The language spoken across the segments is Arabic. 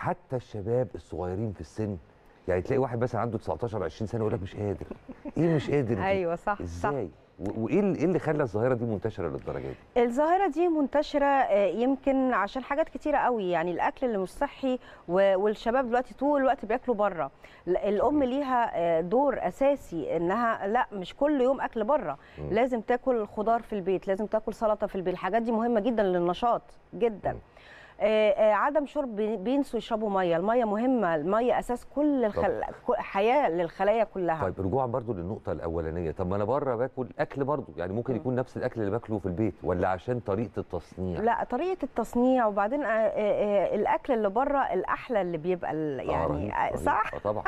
حتى الشباب الصغيرين في السن، يعني تلاقي واحد مثلا عنده 19 20 سنه يقول لك مش قادر. ايه مش قادر؟ ايوه صح. ازاي؟ وايه اللي خلى الظاهره دي منتشره للدرجه دي؟ الظاهره دي منتشره يمكن عشان حاجات كتيره قوي، يعني الاكل اللي مش صحي، والشباب دلوقتي طول الوقت بياكلوا بره. الام ليها دور اساسي انها لا، مش كل يوم اكل بره، لازم تاكل خضار في البيت، لازم تاكل سلطه في البيت. الحاجات دي مهمه جدا للنشاط جدا. عدم شرب، بينسوا يشربوا ميه. الميه مهمه، الميه اساس كل حياه للخلايا كلها. طيب رجوعا برضو للنقطه الاولانيه، طب ما انا بره باكل اكل برضو، يعني ممكن يكون نفس الاكل اللي باكله في البيت، ولا عشان طريقه التصنيع؟ لا طريقه التصنيع، وبعدين الاكل اللي بره الاحلى اللي بيبقى يعني رهيب. صح طبعا.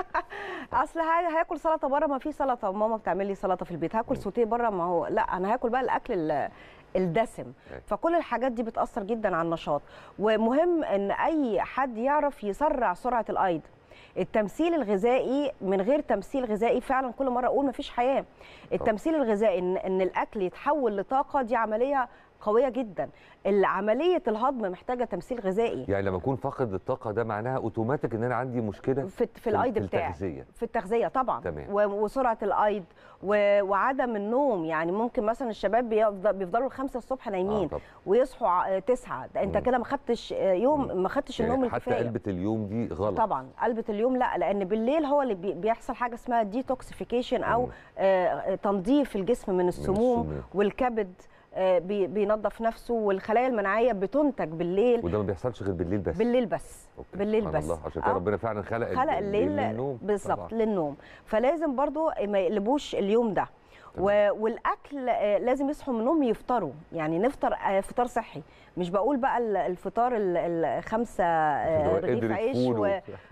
اصل هاكل سلطه بره، ما في سلطه وماما بتعمل لي سلطه في البيت، هاكل سوتيه بره، ما هو لا انا هاكل بقى الاكل الدسم. فكل الحاجات دي بتأثر جدا على النشاط. ومهم ان اي حد يعرف يسرع سرعة الايض. التمثيل الغذائي من غير تمثيل غذائي، فعلا كل مرة اقول مفيش حياة. التمثيل الغذائي ان الاكل يتحول لطاقة، دي عملية قوية جدا. عملية الهضم محتاجة تمثيل غذائي. يعني لما اكون فاقد الطاقة ده معناها اوتوماتيك ان انا عندي مشكلة في الايض بتاعي، في التغذية طبعا. تمام. وسرعة الايض وعدم النوم، يعني ممكن مثلا الشباب بيفضلوا 5 الصبح نايمين ويصحوا 9، انت كده ما خدتش يوم، ما خدتش النوم الكفاية. حتى قلبة اليوم دي غلط طبعا. قلبة اليوم لا، لان بالليل هو اللي بيحصل حاجة اسمها ديتوكسيفيكيشن او تنظيف الجسم من السموم، والكبد بينظف نفسه، والخلايا المناعيه بتنتج بالليل. وده ما بيحصلش غير بالليل بس. بالليل بس. أوكي. بالليل بس. الله، عشان كده ربنا فعلا خلق الليل للنوم. بالظبط للنوم. فلازم برضو ما يقلبوش اليوم ده. والاكل لازم يصحوا من النوم يفطروا، يعني نفطر فطار صحي. مش بقول بقى الفطار ال5 رغيف عيش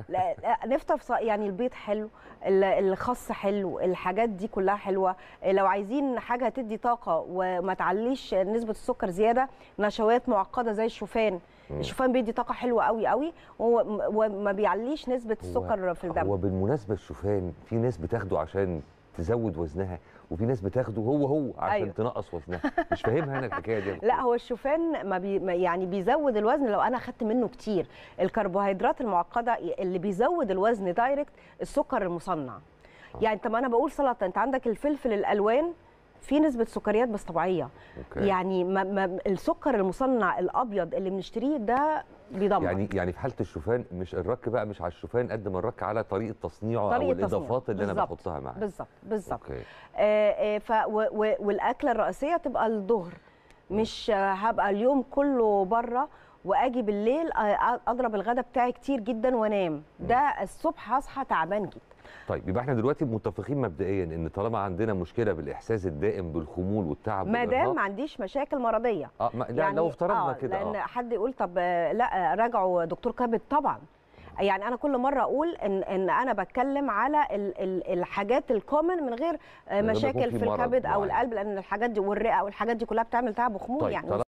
لا، نفطر يعني البيض حلو، الخس حلو، الحاجات دي كلها حلوه. لو عايزين حاجه تدي طاقه وما تعليش نسبه السكر زياده، نشويات معقده زي الشوفان. الشوفان بيدي طاقه حلوه قوي قوي، وما بيعليش نسبه السكر في الدم. وبالمناسبه الشوفان في ناس بتاخده عشان تزود وزنها، وفي ناس بتاخده هو عشان تنقص وزنها. مش فاهمها انا الحكايه دي. لا هو الشوفان يعني بيزود الوزن لو انا اخدت منه كتير. الكربوهيدرات المعقده اللي بيزود الوزن دايركت السكر المصنع. يعني طب انا بقول سلطه، انت عندك الفلفل الالوان في نسبه سكريات بس طبيعيه. يعني السكر المصنع الابيض اللي بنشتريه ده بيضمر. يعني في حاله الشوفان مش الرك بقى، مش على الشوفان قد ما الرك على طريقه تصنيعه او الاضافات اللي انا بحطها معاه. بالظبط. والاكله الرئيسيه تبقى الظهر، مش هبقى اليوم كله بره واجي بالليل اضرب الغداء بتاعي كتير جدا وانام. ده الصبح هصحى تعبان جدا. طيب يبقى احنا دلوقتي متفقين مبدئيا ان طالما عندنا مشكله بالاحساس الدائم بالخمول والتعب، ما دام ما عنديش مشاكل مرضيه. يعني لو افترضنا كده لان حد يقول طب لا راجعوا دكتور كبد طبعا. يعني انا كل مره اقول ان انا بتكلم على الحاجات الكومن من غير مشاكل في الكبد او القلب، لان الحاجات دي والرئه والحاجات دي كلها بتعمل تعب وخمول. يعني